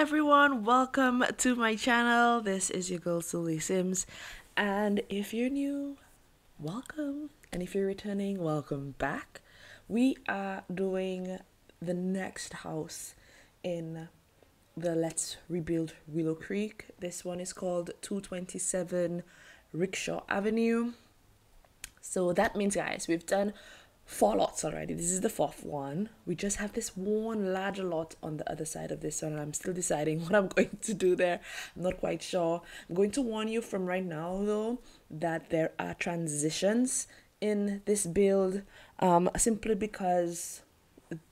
everyone, welcome to my channel. This is your girl Solie Sims, and if you're new, welcome, and if you're returning, welcome back. We are doing the next house in the Let's Rebuild Willow Creek. This one is called 227 Rickshaw Avenue. So that means, guys, we've done 4 lots already. This is the 4th one. We just have this one larger lot on the other side of this one, and I'm still deciding what I'm going to do there. I'm not quite sure. I'm going to warn you from right now though that there are transitions in this build, simply because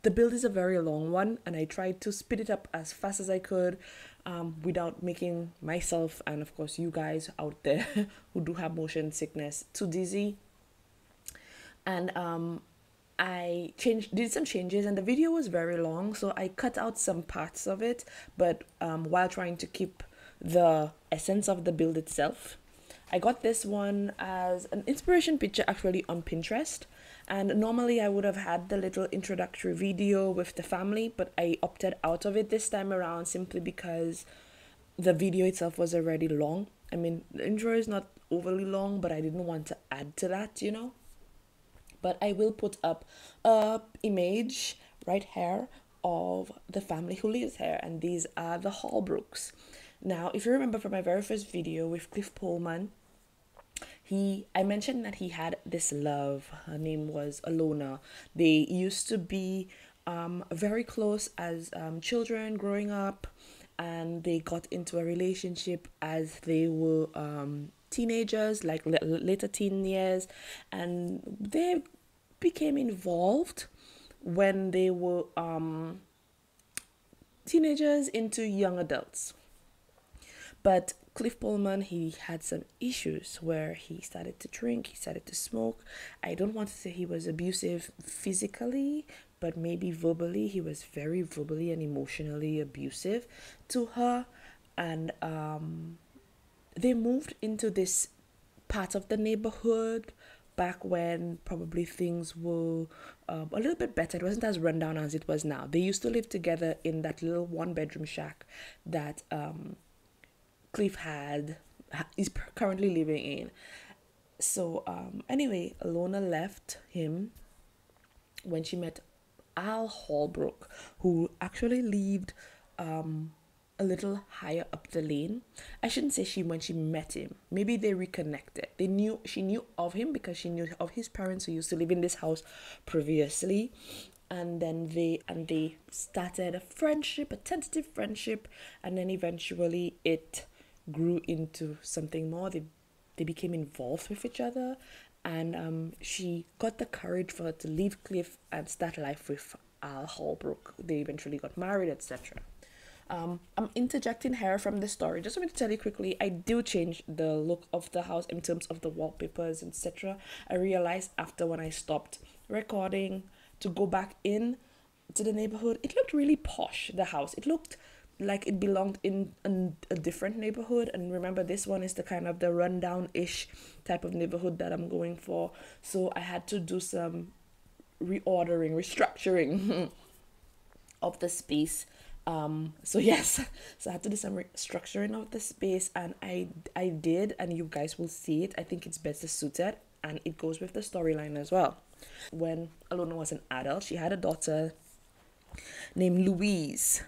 the build is a very long one, and I tried to speed it up as fast as I could without making myself, and of course you guys out there who do have motion sickness, too dizzy. And I did some changes, and the video was very long, so I cut out some parts of it, but while trying to keep the essence of the build itself. I got this one as an inspiration picture actually on Pinterest, and normally I would have had the little introductory video with the family, but I opted out of it this time around simply because the video itself was already long. I mean, the intro is not overly long, but I didn't want to add to that, you know. But I will put up a image right here of the family who lives here, and these are the Holbrooks. Now, if you remember from my very first video with Cliff Poleman, I mentioned that he had this love. Her name was Alohna. They used to be very close as children growing up, and they got into a relationship as they were teenagers, like later teen years, and they became involved when they were teenagers into young adults. But Cliff Poleman, he had some issues where he started to drink, he started to smoke. I don't want to say he was abusive physically, but maybe verbally. He was very verbally and emotionally abusive to her. And they moved into this part of the neighborhood back when probably things were a little bit better. It wasn't as rundown as it was now. They used to live together in that little one-bedroom shack that Cliff is currently living in. So anyway, Alohna left him when she met Al Holbrook, who actually lived a little higher up the lane. I shouldn't say when she met him. Maybe they reconnected. She knew of him because she knew of his parents who used to live in this house previously. And then they started a friendship, a tentative friendship, and then eventually it grew into something more. They became involved with each other, and she got the courage for her to leave Cliff and start life with Al Holbrook. They eventually got married, etc. I'm interjecting here from the story. Just want to tell you quickly, I do change the look of the house in terms of the wallpapers, etc. I realized after when I stopped recording to go back in to the neighborhood, it looked really posh, the house. It looked like it belonged in a different neighborhood, and remember, this one is the kind of the rundown-ish type of neighborhood that I'm going for, so I had to do some reordering, restructuring of the space. So I had to do some restructuring of the space, and I did, and you guys will see it. I think it's better suited, and it goes with the storyline as well. When Alohna was an adult, she had a daughter named Louise,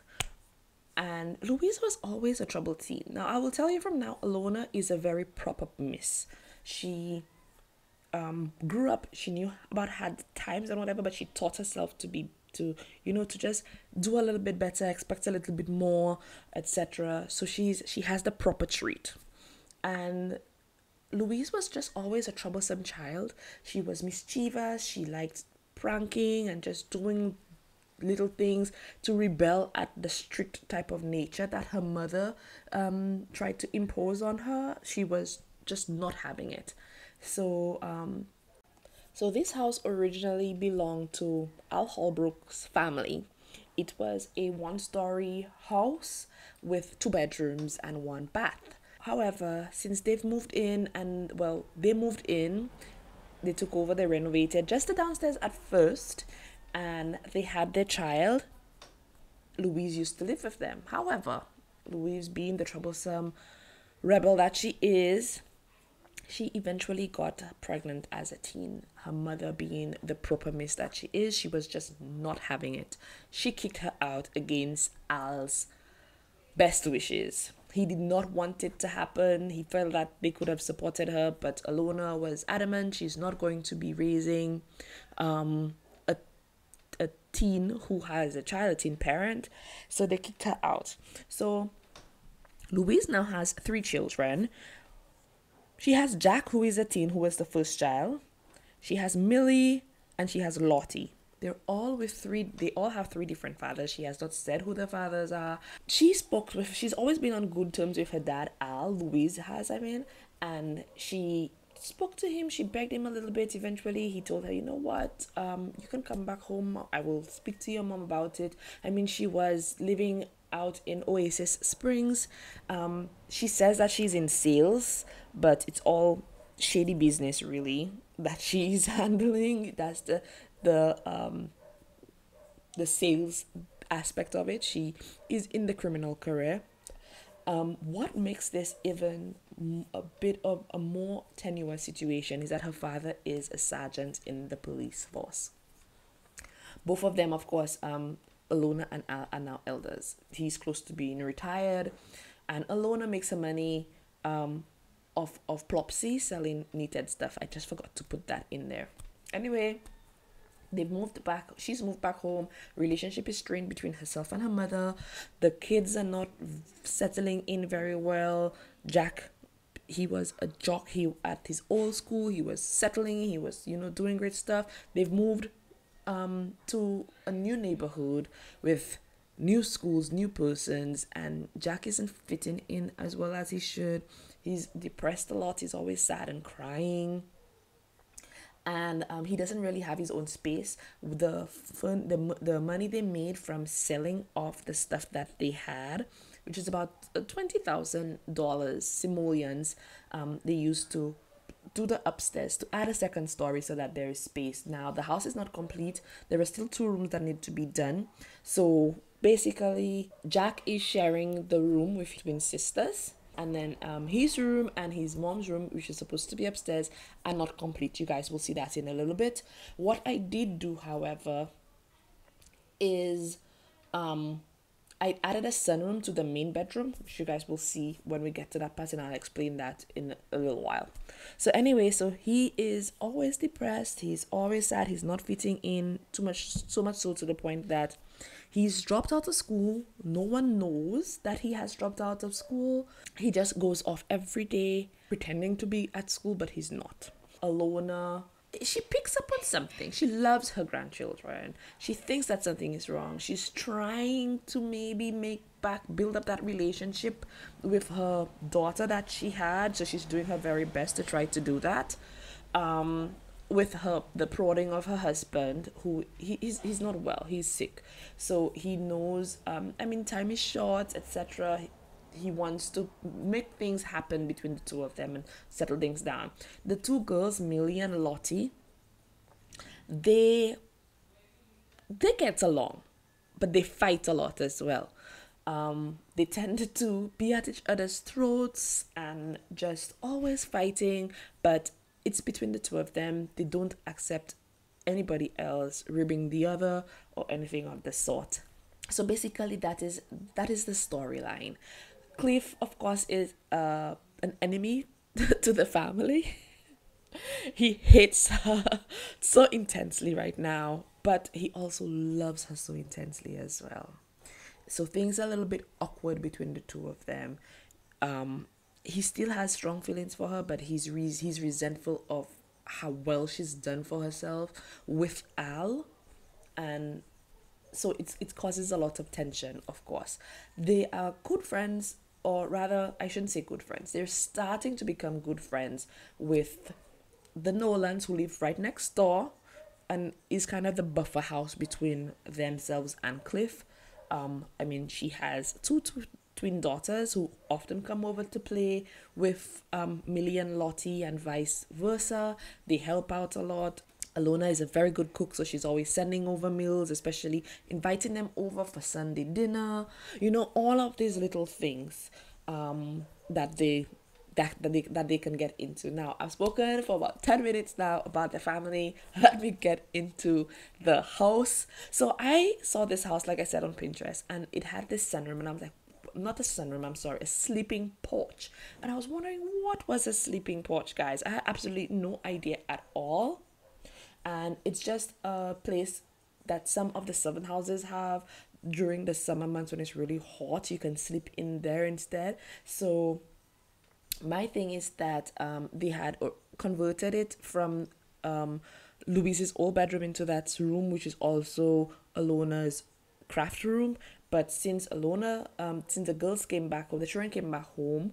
and Louise was always a troubled teen. Now, I will tell you from now, Alohna is a very proper miss. She grew up, she knew about hard times and whatever, but she taught herself to just do a little bit better, expect a little bit more, etc. So she has the proper treat. And Louise was just always a troublesome child. She was mischievous. She liked pranking and just doing little things to rebel at the strict type of nature that her mother tried to impose on her. She was just not having it. So this house originally belonged to Al Holbrook's family. It was a 1-story house with 2 bedrooms and 1 bath. However, since they've moved in, and well, they moved in, they took over, they renovated just the downstairs at first, and they had their child, Louise used to live with them. However, Louise, being the troublesome rebel that she is, she eventually got pregnant as a teen. Her mother, being the proper miss that she is, she was just not having it. She kicked her out against Al's best wishes. He did not want it to happen. He felt that they could have supported her, but Alohna was adamant. She's not going to be raising a teen who has a child, a teen parent. So they kicked her out. So Louise now has 3 children. She has Jack, who is a teen, who was the first child. She has Millie, and she has Lottie. They're all with 3. They all have 3 different fathers. She has not said who their fathers are. She's always been on good terms with her dad, Al. Louise has, and she spoke to him. She begged him a little bit. Eventually, he told her, you know what? You can come back home. I will speak to your mom about it. She was living out in Oasis Springs. She says that she's in sales, but it's all shady business, really, that she's handling. That's the sales aspect of it. She is in the criminal career. What makes this even a bit of a more tenuous situation is that her father is a sergeant in the police force. Both of them, of course, Alohna and Al are now elders. He's close to being retired, and Alohna makes her money off Plopsy, selling knitted stuff. I just forgot to put that in there. Anyway, they've moved back. She's moved back home. Relationship is strained between herself and her mother. The kids are not settling in very well. Jack, he was a jock. He at his old school. He was settling. He was, doing great stuff. They've moved to a new neighborhood with new schools, new persons, and Jack isn't fitting in as well as he should. He's depressed a lot. He's always sad and crying. And he doesn't really have his own space. The money they made from selling off the stuff that they had, which is about $20,000 simoleons, they used to do the upstairs to add a second story so that there is space. Now, the house is not complete. There are still 2 rooms that need to be done. So basically, Jack is sharing the room with his twin sisters. And then his room and his mom's room, which is supposed to be upstairs, are not complete. You guys will see that in a little bit. What I did do, however, is I added a sunroom to the main bedroom, which you guys will see when we get to that part, and I'll explain that in a little while. So anyway, so he is always depressed. He's always sad. He's not fitting in too much, so much so to the point that he's dropped out of school. No one knows that he has dropped out of school. He just goes off every day pretending to be at school, but he's not. Alohna, she picks up on something. She loves her grandchildren. She thinks that something is wrong. She's trying to maybe build up that relationship with her daughter that she had. So she's doing her very best to try to do that. With the prodding of her husband, who he's not well. He's sick, so he knows. Time is short, etc. He wants to make things happen between the 2 of them and settle things down. The 2 girls, Millie and Lottie, they get along, but they fight a lot as well. They tend to be at each other's throats and just always fighting, but it's between the 2 of them. They don't accept anybody else ribbing the other or anything of the sort. So basically, that is the storyline. Cliff, of course, is an enemy to the family. He hates her so intensely right now, but he also loves her so intensely as well. So things are a little bit awkward between the 2 of them. He still has strong feelings for her, but he's resentful of how well she's done for herself with Al, and so it causes a lot of tension, of course. They are good friends, or rather, I shouldn't say good friends. They're starting to become good friends with the Nolans, who live right next door, and is kind of the buffer house between themselves and Cliff. She has 2 twin daughters who often come over to play with Millie and Lottie, and vice versa. They help out a lot. Alohna is a very good cook, so she's always sending over meals, especially inviting them over for Sunday dinner. You know, all of these little things that they can get into. Now, I've spoken for about 10 minutes now about the family. Let me get into the house. So I saw this house, like I said, on Pinterest, and it had this sunroom, and I was like, not a sunroom, I'm sorry, a sleeping porch. And I was wondering, what was a sleeping porch, guys? I had absolutely no idea at all. And it's just a place that some of the southern houses have during the summer months when it's really hot. You can sleep in there instead. So my thing is that they had converted it from Louise's old bedroom into that room, which is also Alohna's craft room. But since Alohna, since the girls came back, or the children came back home,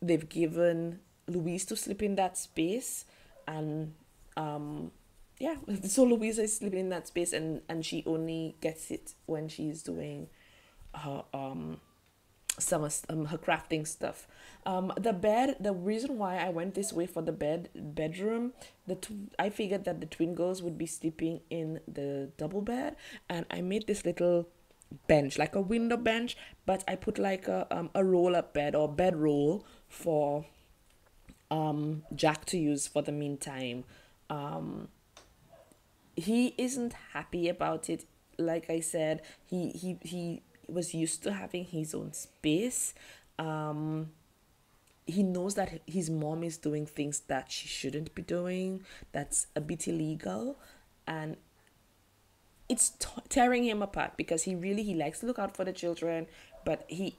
they've given Louise to sleep in that space. And yeah, so Louise is sleeping in that space, and she only gets it when she's doing her her crafting stuff. The bed, the reason why I went this way for the bedroom, I figured that the twin girls would be sleeping in the double bed, and I made this little bench, like a window bench, but I put like a roll-up bed or bed roll for Jack to use for the meantime. He isn't happy about it. Like I said, he was used to having his own space. He knows that his mom is doing things that she shouldn't be doing, that's a bit illegal, and it's tearing him apart, because he likes to look out for the children, but he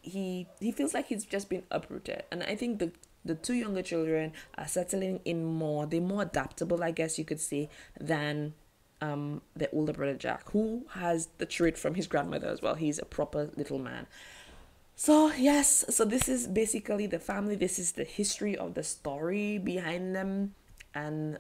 feels like he's just been uprooted. And I think the two younger children are settling in more. They're more adaptable, I guess you could say, than the older brother Jack, who has the trait from his grandmother as well. He's a proper little man. So yes, so this is basically the family. This is the history of the story behind them, and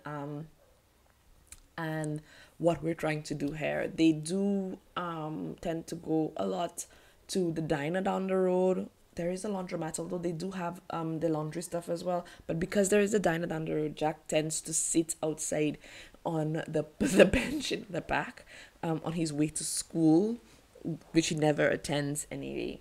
what we're trying to do here. They do tend to go a lot to the diner down the road. There is a laundromat, although they do have the laundry stuff as well. But because there is a diner down the road, Jack tends to sit outside on the bench in the back on his way to school, which he never attends anyway.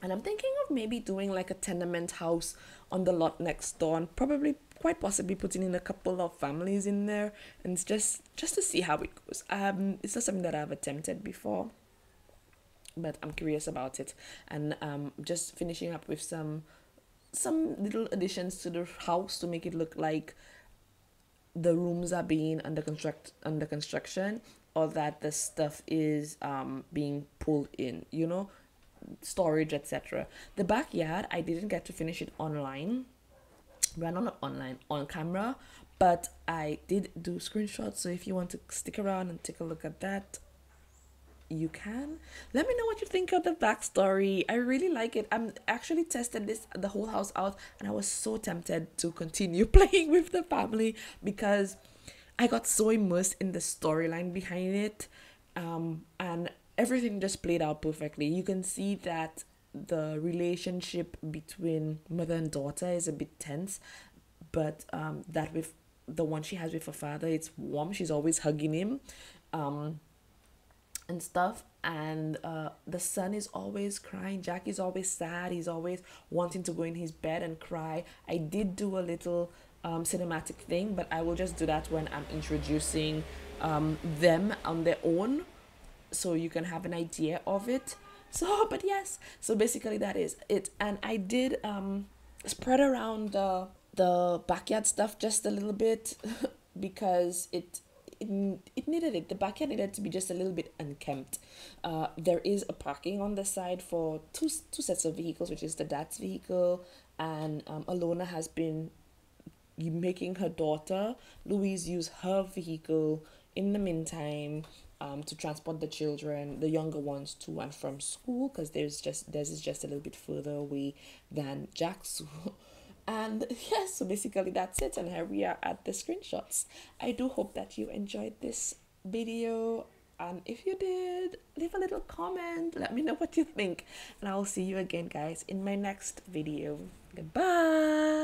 And I'm thinking of maybe doing like a tenement house on the lot next door, and probably quite possibly putting in a couple of families in there, and it's just to see how it goes. It's not something that I've attempted before, but I'm curious about it. And just finishing up with some little additions to the house to make it look like the rooms are being under construction, or that the stuff is being pulled in, you know, storage, etc. The backyard, I didn't get to finish it online. Well, not online, on camera, but I did do screenshots, so if you want to stick around and take a look at that, you can. Let me know what you think of the backstory. I really like it. I'm actually tested the whole house out, and I was so tempted to continue playing with the family because I got so immersed in the storyline behind it, and everything just played out perfectly. You can see that the relationship between mother and daughter is a bit tense, but that with the one she has with her father, it's warm. She's always hugging him and stuff, and the son is always crying. Jack is always sad. He's always wanting to go in his bed and cry. I did do a little cinematic thing, but I will just do that when I'm introducing them on their own, so you can have an idea of it. So, but yes, so basically that is it. And I did spread around the backyard stuff just a little bit because it needed it. The backyard needed to be just a little bit unkempt. There is a parking on the side for two sets of vehicles, which is the dad's vehicle, and Alohna has been making her daughter Louise use her vehicle in the meantime, to transport the children, the younger ones, to and from school, because theirs is just a little bit further away than Jack's. And yeah, so basically that's it, and here we are at the screenshots. I do hope that you enjoyed this video, and if you did, leave a little comment, let me know what you think, and I'll see you again, guys, in my next video. Goodbye.